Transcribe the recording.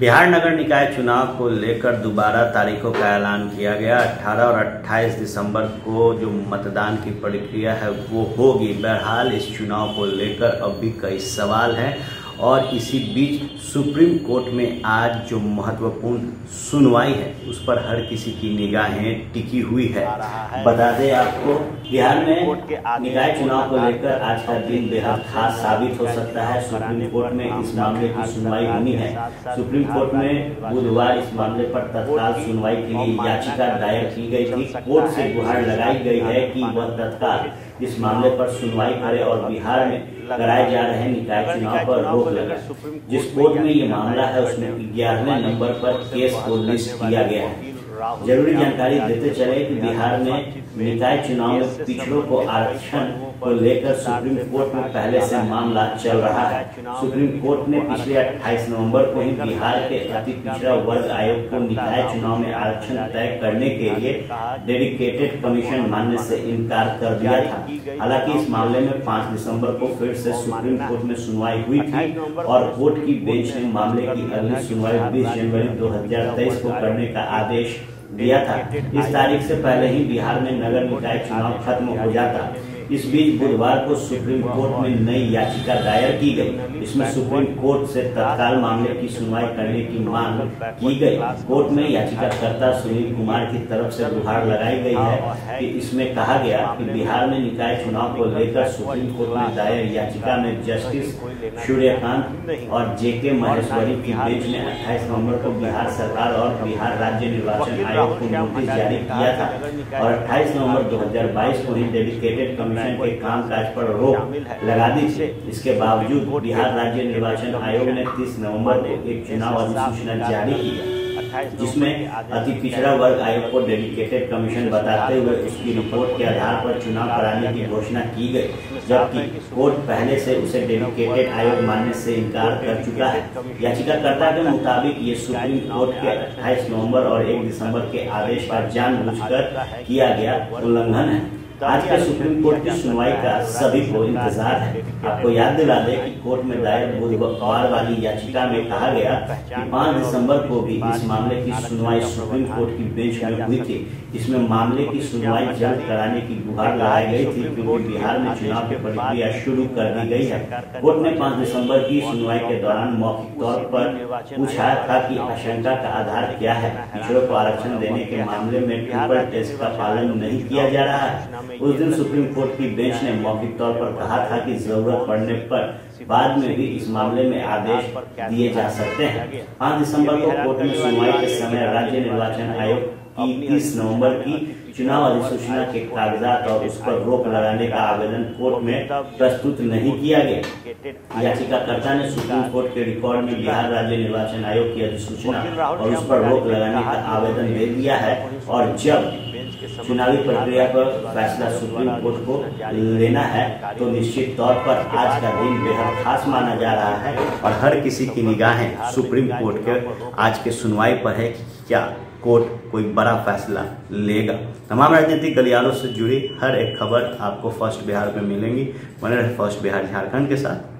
बिहार नगर निकाय चुनाव को लेकर दोबारा तारीखों का ऐलान किया गया। 18 और 28 दिसंबर को जो मतदान की प्रक्रिया है वो होगी। बहरहाल इस चुनाव को लेकर अब भी कई सवाल हैं और इसी बीच सुप्रीम कोर्ट में आज जो महत्वपूर्ण सुनवाई है उस पर हर किसी की निगाहें टिकी हुई है। बता दें आपको, बिहार में निकाय चुनाव को लेकर आज का दिन बेहद खास साबित हो सकता है। सुप्रीम कोर्ट में इस मामले की सुनवाई होनी है। सुप्रीम कोर्ट में बुधवार इस मामले पर तत्काल सुनवाई के लिए याचिका दायर की गई थी। कोर्ट से गुहार लगाई गई है कि वह तत्काल इस मामले पर सुनवाई करे और बिहार में कराए जा रहे निकाय चुनाव पर रोक लगाए। जिस कोर्ट में ये मामला है उसमें 11वें नंबर पर केस को लिस्ट किया गया है। जरूरी जानकारी देते चले कि बिहार में निकाय चुनाव में पिछड़ों को आरक्षण को लेकर सुप्रीम कोर्ट में पहले से मामला चल रहा है। सुप्रीम कोर्ट ने पिछले 28 नवंबर को ही बिहार के अति पिछड़ा वर्ग आयोग को निकाय चुनाव में आरक्षण तय करने के लिए डेडिकेटेड कमीशन मानने से इनकार कर दिया था। हालांकि इस मामले में 5 दिसंबर को फिर से सुप्रीम कोर्ट में सुनवाई हुई थी और कोर्ट की बेंच ने मामले की अगली सुनवाई 20 जनवरी 2023 को करने का आदेश दिया था। इस तारीख से पहले ही बिहार में नगर निकाय चुनाव खत्म हो जाता। इस बीच बुधवार को सुप्रीम कोर्ट में नई याचिका दायर की गई। इसमें सुप्रीम कोर्ट से तत्काल मामले की सुनवाई करने की मांग की गई। कोर्ट में याचिकाकर्ता सुनील कुमार की तरफ से गुहार लगाई गई है कि इसमें कहा गया कि बिहार में निकाय चुनाव को लेकर सुप्रीम कोर्ट में दायर याचिका में जस्टिस सूर्य कांत और JK महेश्वरी की बेंच ने 28 नवम्बर को बिहार सरकार और बिहार राज्य निर्वाचन आयोग को नोटिस जारी किया था और 28 नवम्बर 2022 को ही डेडिकेटेड के कामकाज पर रोक लगा दी थी। इसके बावजूद बिहार राज्य निर्वाचन आयोग ने 30 नवंबर को एक चुनाव अधिसूचना जारी की जिसमें अति पिछड़ा वर्ग आयोग को डेडिकेटेड कमीशन बताते हुए उसकी रिपोर्ट के आधार पर चुनाव कराने की घोषणा की गई, जबकि कोर्ट पहले से उसे डेडिकेटेड आयोग मानने से इनकार कर चुका है। याचिकाकर्ता के मुताबिक ये सुप्रीम कोर्ट के 28 नवम्बर और 1 दिसंबर के आदेश का जानबूझकर किया गया उल्लंघन है। आज के सुप्रीम कोर्ट की सुनवाई का सभी को इंतजार है। आपको याद दिला दें कि कोर्ट में दायर बुधवार वाली याचिका में कहा गया कि 5 दिसंबर को भी इस मामले की सुनवाई सुप्रीम कोर्ट की बेंच में हुई थी। इसमें मामले की सुनवाई जल्द कराने की गुहार लगाई गई थी क्योंकि बिहार में चुनाव की प्रक्रिया शुरू कर दी गई है। कोर्ट ने 5 दिसंबर की सुनवाई के दौरान मौखिक तौर पर पूछा था कि आशंका का आधार क्या है। पिछड़ों को आरक्षण देने के मामले में ट्रिपल टेस्ट का पालन नहीं किया जा रहा है। उस दिन सुप्रीम कोर्ट की बेंच ने मौखिक तौर पर कहा था कि जरूरत पड़ने पर बाद में भी इस मामले में आदेश दिए जा सकते हैं। 5 दिसंबर को कोर्ट में सुनवाई के समय राज्य निर्वाचन आयोग की 30 नवंबर की चुनाव अधिसूचना के कागजात और उस पर रोक लगाने का आवेदन कोर्ट में प्रस्तुत नहीं किया गया। याचिकाकर्ता ने सुप्रीम कोर्ट के रिकॉर्ड में बिहार राज्य निर्वाचन आयोग की अधिसूचना और उस पर रोक लगाने का आवेदन दे दिया है और जब चुनावी प्रक्रिया पर फैसला सुप्रीम कोर्ट को लेना है तो निश्चित तौर पर आज का दिन बेहद खास माना जा रहा है और हर किसी की निगाहें सुप्रीम कोर्ट के आज के सुनवाई पर है कि क्या कोर्ट कोई बड़ा फैसला लेगा। तमाम राजनीतिक गलियारों से जुड़ी हर एक खबर आपको फर्स्ट बिहार में मिलेंगी। बने रहे फर्स्ट बिहार झारखंड के साथ।